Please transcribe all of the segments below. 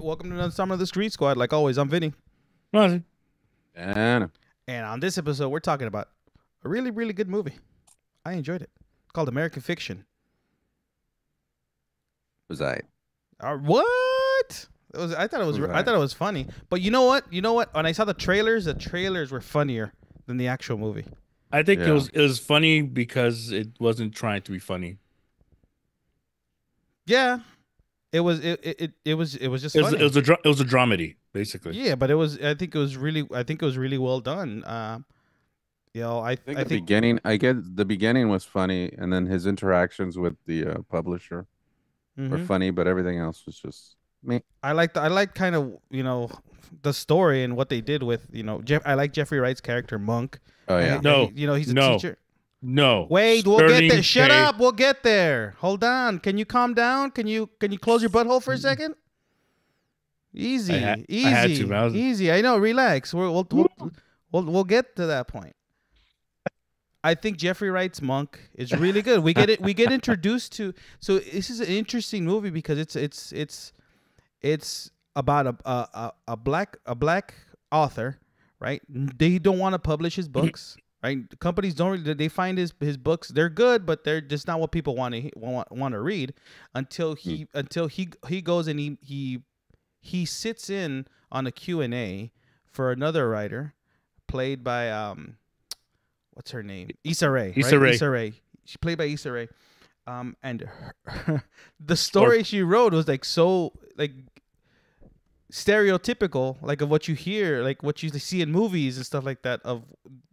Welcome to another summer of the Street Squad. Like always, I'm Vinny. And on this episode, we're talking about a really, really good movie. I enjoyed it. It's called American Fiction. What? It was, I thought it was funny. But you know what? You know what? When I saw the trailers were funnier than the actual movie. I think it was funny because it wasn't trying to be funny. Yeah. It was just funny. It was a dramedy, basically. Yeah, but it was I think it was really well done. You know, I think the beginning, I guess the beginning was funny, and then his interactions with the publisher were funny, but everything else was just meh. I liked kind of, you know, the story and what they did with, you know, I like Jeffrey Wright's character Monk. Oh yeah. And, you know, he's a teacher. No. Wait, we'll get there. Shut up. We'll get there. Hold on. Can you calm down? Can you close your butthole for a second? Easy. I had to. I know. Relax. We'll get to that point. I think Jeffrey Wright's Monk is really good. We get introduced to. So this is an interesting movie because it's about a black author, right? They don't want to publish his books. Right, companies don't really, they find his books, they're good, but they're just not what people want to read until he goes and he sits in on a Q&A for another writer played by what's her name, Issa Rae. Issa Rae. She played by Issa Rae, and the story she wrote was like so like stereotypical, like of what you hear, like what you see in movies and stuff like that, of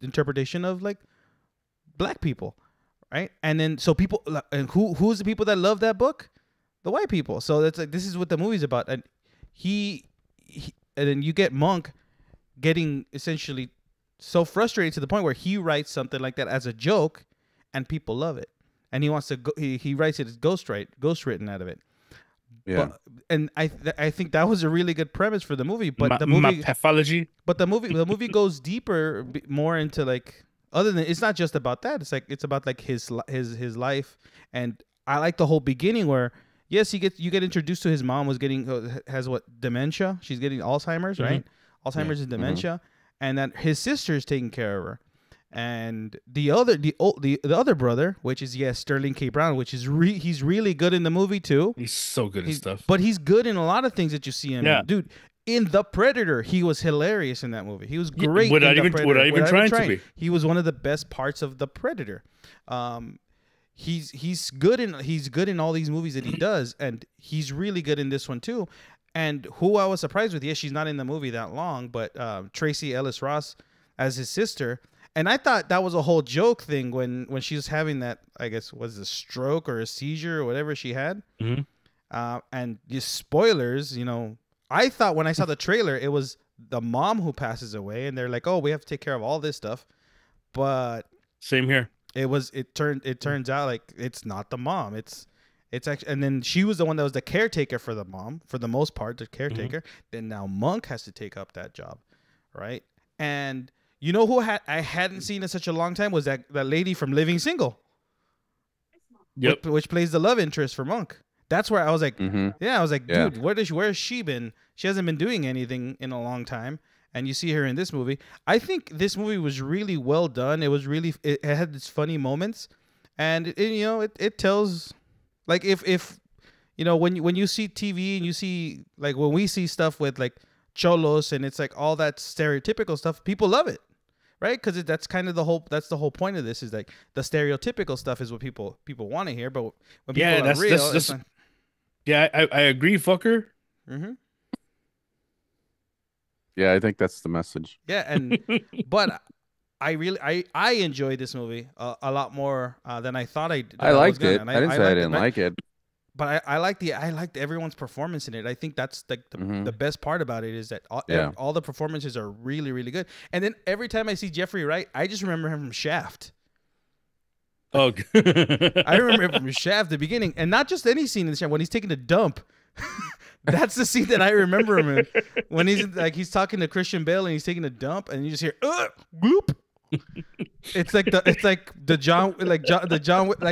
interpretation of like black people, right? And then so people, and who's the people that love that book? The white people. So that's like, this is what the movie's about. And then you get Monk getting essentially so frustrated to the point where he writes something like that as a joke, and people love it, and he wants to go, he writes it as ghostwritten out of it. Yeah, but, and I think that was a really good premise for the movie. But the movie goes deeper, more into like other than it's not just about that. It's like it's about like his life, and I like the whole beginning where yes, you get introduced to his mom was getting has what dementia. She's getting Alzheimer's, right? Alzheimer's and dementia, and that his sister is taking care of her, and the other brother, which is Sterling K. Brown, which is he's really good in the movie too. He's so good at stuff. But he's good in a lot of things that you see him. Yeah. Dude, in The Predator, he was hilarious in that movie. He was great. Without even trying to be. He was one of the best parts of The Predator. He's good in all these movies that he does, and he's really good in this one too. And who I was surprised with, she's not in the movie that long, but Tracy Ellis Ross as his sister. And I thought that was a whole joke thing when she was having that, I guess, was a stroke or a seizure or whatever she had. And just spoilers, you know, I thought when I saw the trailer, it was the mom who passes away, and they're like, "Oh, we have to take care of all this stuff." But same here. It turns out like it's not the mom. It's actually, and then she was the one that was the caretaker for the mom for the most part, the caretaker. Then now Monk has to take up that job, right? And you know who I hadn't seen in such a long time was that lady from Living Single, which plays the love interest for Monk. That's where I was like, yeah, dude, where has she been? She hasn't been doing anything in a long time, and you see her in this movie. I think this movie was really well done. It was really, it had its funny moments, and it tells, like if you know when you see TV and you see like when we see stuff with like cholos and it's like all that stereotypical stuff, people love it. Right, because that's kind of the whole point of this is like the stereotypical stuff is what people want to hear, but when people I agree, fucker. Yeah, I think that's the message. Yeah, and but I enjoyed this movie a lot more than I thought I did. I liked it. I didn't say I didn't like it. But I liked everyone's performance in it. I think that's the best part about it is that all the performances are really, really good. And then every time I see Jeffrey Wright, I just remember him from Shaft. Oh, I remember him from Shaft, the beginning, and not just any scene in the Shaft when he's taking a dump. That's the scene that I remember him in. When he's like he's talking to Christian Bale and he's taking a dump, and you just hear bloop. It's like the John,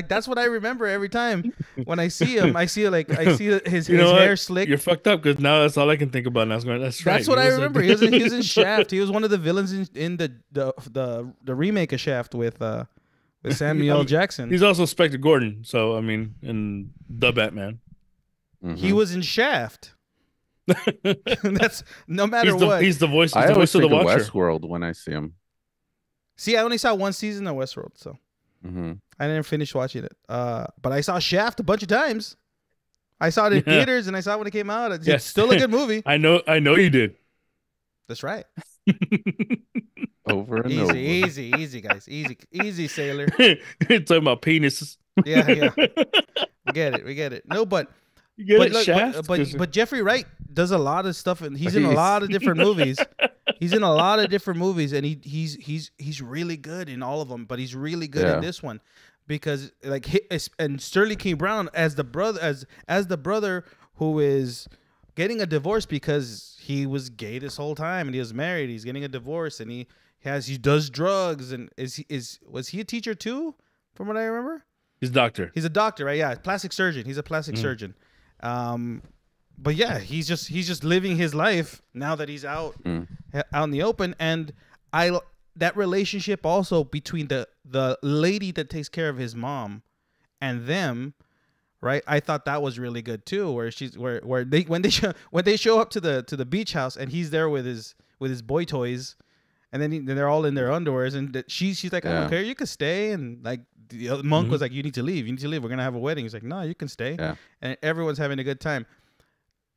that's what I remember every time when I see him. I see his hair slick. You're fucked up because now that's all I can think about. Now that's right. That's what I remember. Like... he was in Shaft. He was one of the villains in the remake of Shaft with Samuel L. Jackson. He's also Inspector Gordon. So I mean, in the Batman, he was in Shaft. That's no matter he's the voice of the Watcher. Westworld when I see him. See, I only saw one season of Westworld, so I didn't finish watching it. But I saw Shaft a bunch of times. I saw it in theaters, and I saw it when it came out. It's still a good movie. I know you did. That's right. Over and over. Easy, guys. Easy, sailor. It's like my penis. Yeah. We get it. No, but you get it, Shaft? But Jeffrey Wright does a lot of stuff, and he's in a lot of different movies. He's in a lot of different movies, and he's really good in all of them. But he's really good in this one, because and Sterling K. Brown as the brother who is getting a divorce because he was gay this whole time and he was married. He's getting a divorce and he does drugs, and was he a teacher too? From what I remember, he's a doctor. He's a doctor, right? Yeah, plastic surgeon. He's a plastic surgeon. But yeah, he's just living his life now that he's out out in the open, and that relationship also between the lady that takes care of his mom and them, right? I thought that was really good too, where she's when they show up to the beach house and he's there with his boy toys, and then they're all in their underwears, and she's like, "Oh, okay, you could stay," and like. The monk was like, "You need to leave. We're gonna have a wedding." He's like, "No, you can stay." Yeah. And everyone's having a good time.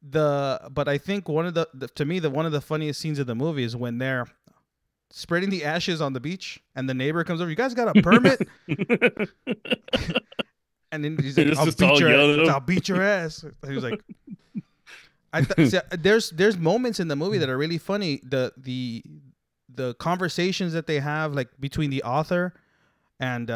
But I think one of the funniest scenes of the movie is when they're spreading the ashes on the beach, and the neighbor comes over. "You guys got a permit?" And then he's like, "I'll beat your ass." He was like, "There's moments in the movie that are really funny. The conversations that they have, like between the author and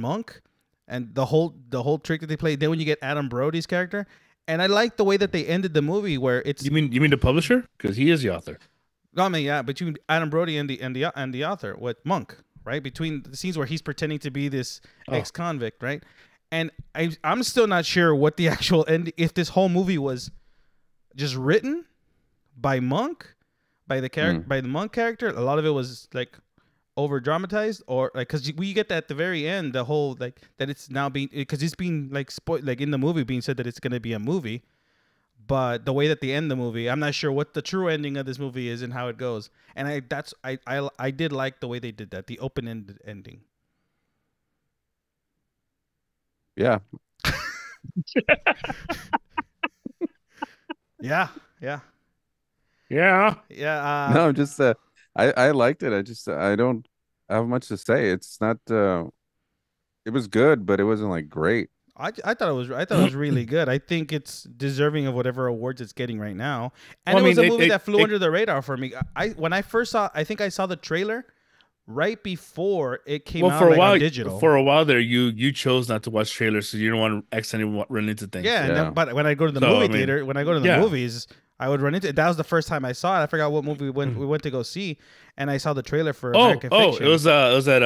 Monk, and the whole trick that they played. Then when you get Adam Brody's character, and I like the way that they ended the movie where it's you mean the publisher, because he is the author. No, I mean between Adam Brody and the author with Monk, right? Between the scenes where he's pretending to be this ex-convict, right? And I'm still not sure what the actual end, if this whole movie was just written by Monk, by the Monk character. A lot of it was like over dramatized, or like, because we get that at the very end, the whole like that it's now being, because it's being like spoiled, like in the movie being said that it's going to be a movie, but the way that they end the movie, I'm not sure what the true ending of this movie is and how it goes. And I did like the way they did that, the open-ended ending. Yeah. Yeah. No, just I liked it. I don't have much to say. It's not. It was good, but it wasn't like great. I thought it was really good. I think it's deserving of whatever awards it's getting right now. And well, it was a movie that flew under the radar for me. When I first saw the trailer right before it came out on digital. For a while there, you chose not to watch trailers, so you don't want to accidentally run into things. Yeah, yeah. But when I go to the movie theater, when I go to the movies. I would run into it. That was the first time I saw it. I forgot what movie we went to go see, and I saw the trailer for American Fiction. It was at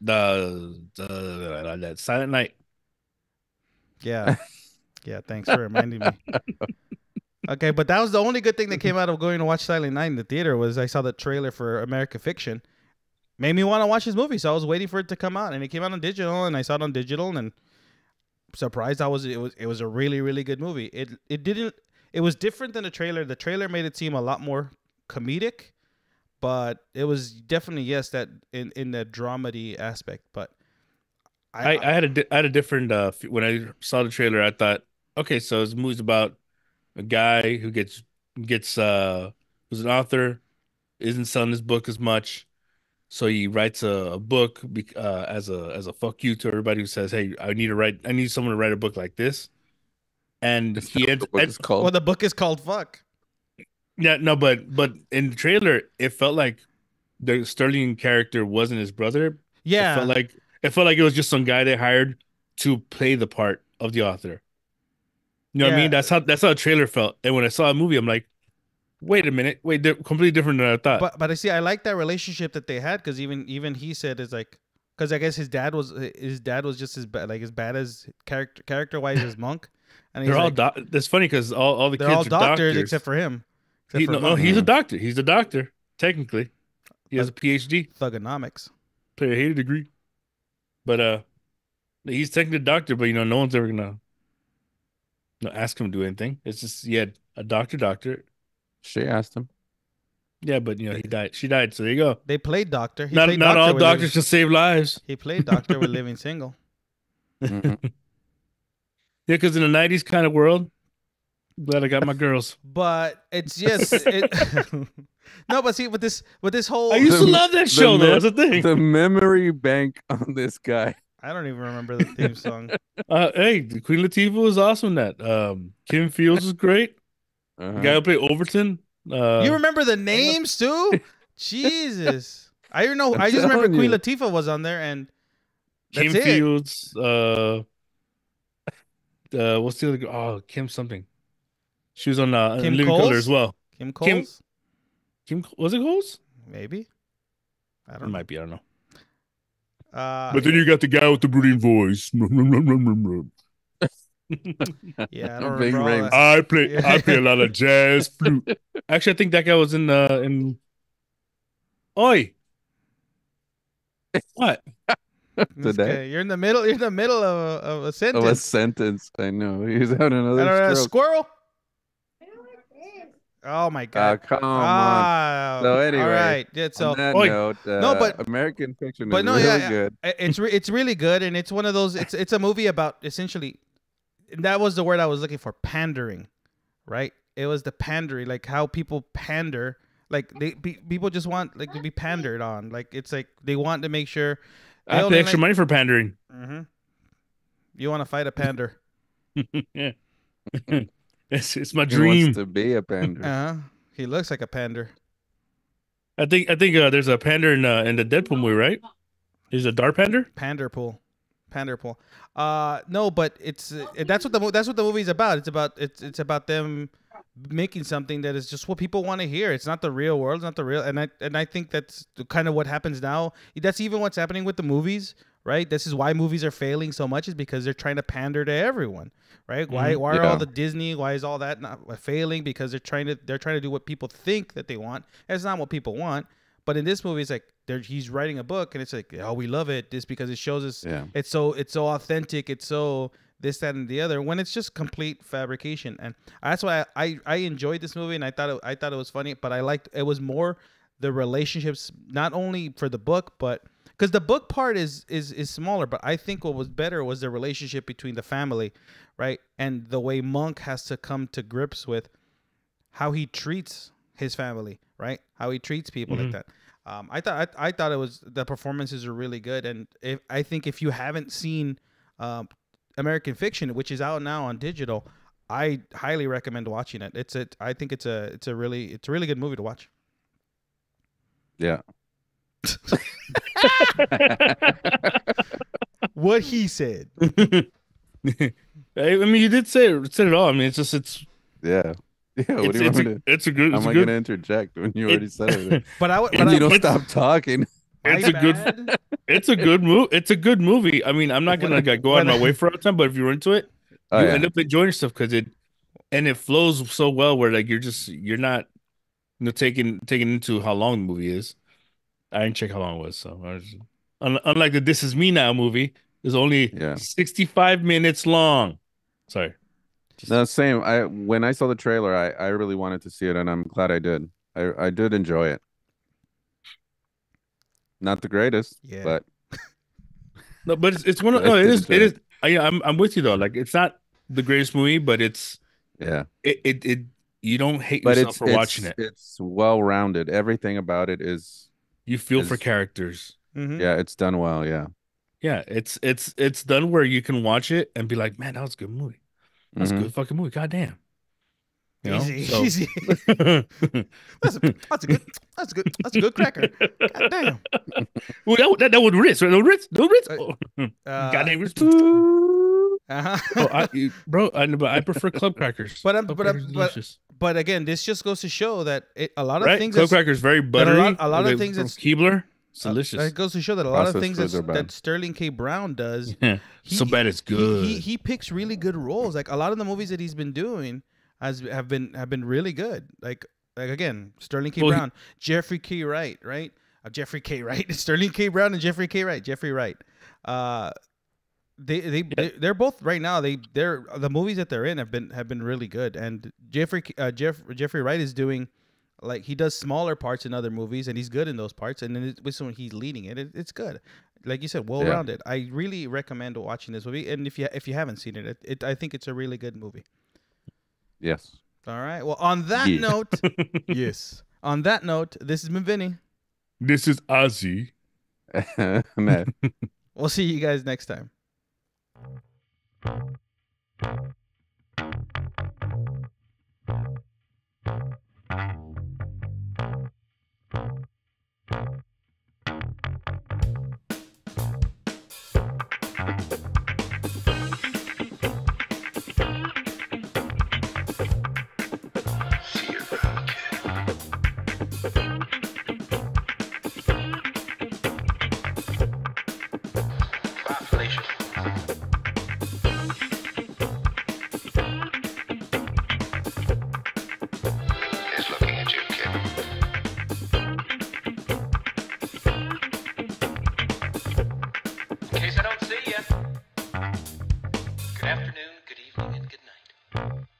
that Silent Night. Yeah. Yeah, thanks for reminding me. Okay, but that was the only good thing that came out of going to watch Silent Night in the theater, was I saw the trailer for American Fiction. Made me want to watch this movie, so I was waiting for it to come out, and it came out on digital, and I saw it on digital, and surprised it was a really, really good movie. It was different than the trailer. The trailer made it seem a lot more comedic, but it was definitely in the dramedy aspect. But I had a different when I saw the trailer, I thought, okay, so this movie's about a guy who gets who's an author, isn't selling his book as much, so he writes a book as a fuck you to everybody who says, "Hey, I need someone to write a book like this." And the book is called Fuck. Yeah, no, but in the trailer, it felt like the Sterling character wasn't his brother. Yeah, it felt like it was just some guy they hired to play the part of the author. You know what I mean? That's how the trailer felt. And when I saw a movie, I'm like, wait a minute, they're completely different than I thought. But I like that relationship that they had, because even he said, it's like, because I guess his dad was just as bad, like as bad as character wise as Monk. And they're all like, that's funny because all the kids all are doctors except for him. Except he's a doctor. He's a doctor technically. He has a PhD. Thugonomics. Player hated degree. But he's technically a doctor, but you know, no one's ever gonna ask him to do anything. It's just he had a doctorate. She asked him. Yeah, but you know, he died. She died, so there you go. They played doctor. He not all doctors should save lives. He played doctor with Living Single. Mm-hmm. Yeah, because in the 90s kind of world, I'm glad I got my girls. But it's just no, but see, with this whole, I used to love that show. That's the thing. The memory bank on this guy. I don't even remember the theme song. Hey, Queen Latifah was awesome in that. Kim Fields was great. The guy who played Overton. You remember the names too? Jesus, I don't know. I just remember Queen Latifah was on there, and that's Kim Fields. What's the other? Oh, Kim something. She was on Living Single as well. Kim Coles. Kim was it Coles? Maybe. I don't know. It might be. I don't know. But then you got the guy with the brooding voice. Yeah, I don't remember. I play a lot of jazz flute. Actually, I think that guy was in. Oi. What? Okay. You're in the middle. You're in the middle of a sentence. Of a sentence. I know. He's having another squirrel. Oh my God! Come on. So anyway, all right. Yeah, so on that note, no, but American Fiction is really good. It's really good, and it's one of those. It's a movie about essentially, that was the word I was looking for, pandering, right? It was the pandering, like how people pander, like people just want like to be pandered on, like it's like they want to make sure. I pay extra money for pandering. Mm-hmm. You want to fight a pander? Yeah. It's my dream. He wants to be a pander. He looks like a pander. I think there's a pander in the Deadpool movie, right? He's a dark pander. Panderpool. No, but it's that's what the movie's about. It's about them making something that is just what people want to hear. It's not the real world. It's not the real. And I think that's kind of what happens now. That's even what's happening with the movies. Right, this is why movies are failing so much, is because they're trying to pander to everyone, right? Why are all the Disney? Why is all that not failing? Because they're trying to do what people think that they want. That's not what people want. But in this movie, it's like he's writing a book, and it's like, oh, we love it, just because it shows us it's so authentic, it's so this, that, and the other. When it's just complete fabrication, and that's why I enjoyed this movie, and I thought it was funny, but I liked it was more the relationships, not only for the book, but because the book part is smaller, but I think what was better was the relationship between the family, right? And the way Monk has to come to grips with how he treats his family, right? How he treats people like that. I thought it was, the performances are really good, and I think if you haven't seen American Fiction, which is out now on digital, I highly recommend watching it. I think it's a really good movie to watch. Yeah. What he said. I mean, you did say it all. I mean, it's what do you want to? It's a good. How am I going to interject when you already said it? But you don't stop talking. It's a good movie. I mean, I'm not going to go out of my way for all the time, but if you're into it, you end up enjoying yourself because it flows so well. Where like you're not taking into how long the movie is. I didn't check how long it was. So unlike the This Is Me Now movie, is only 65 minutes long. Sorry. No, same. When I saw the trailer, I really wanted to see it, and I'm glad I did. I did enjoy it. Not the greatest, but no, but it's one of it is. I'm with you though. Like it's not the greatest movie, but it's It you don't hate yourself for watching it. It's well rounded. Everything about it is. You feel for characters. Mm-hmm. Yeah, it's done well. Yeah, yeah, it's done where you can watch it and be like, man, that was a good movie. That's a good fucking movie. Goddamn. Easy. That's a good cracker. Goddamn. Well, that would Ritz, right? No Ritz. Goddamn Ritz. I prefer club crackers. But again, this just goes to show that a lot of things. Club crackers very buttery. A lot of things. It's Keebler. It's delicious. It goes to show that a lot of things that Sterling K. Brown does, so bad it's good. He picks really good roles. Like a lot of the movies that he's been doing have been really good. Like again, Sterling K. Brown, Jeffrey K. Wright, right? Jeffrey K. Wright, Sterling K. Brown, and Jeffrey K. Wright. Jeffrey Wright. They're both right now. They're the movies that they're in have been really good. And Jeffrey Wright is doing, like, he does smaller parts in other movies, and he's good in those parts. And then with someone he's leading it's good. Like you said, well rounded. Yeah. I really recommend watching this movie. And if you haven't seen it, I think it's a really good movie. Yes. All right. Well, on that note, yes. On that note, this has been Vinny. This is Ozzy. Man. We'll see you guys next time. See ya. Good afternoon, good evening, and good night.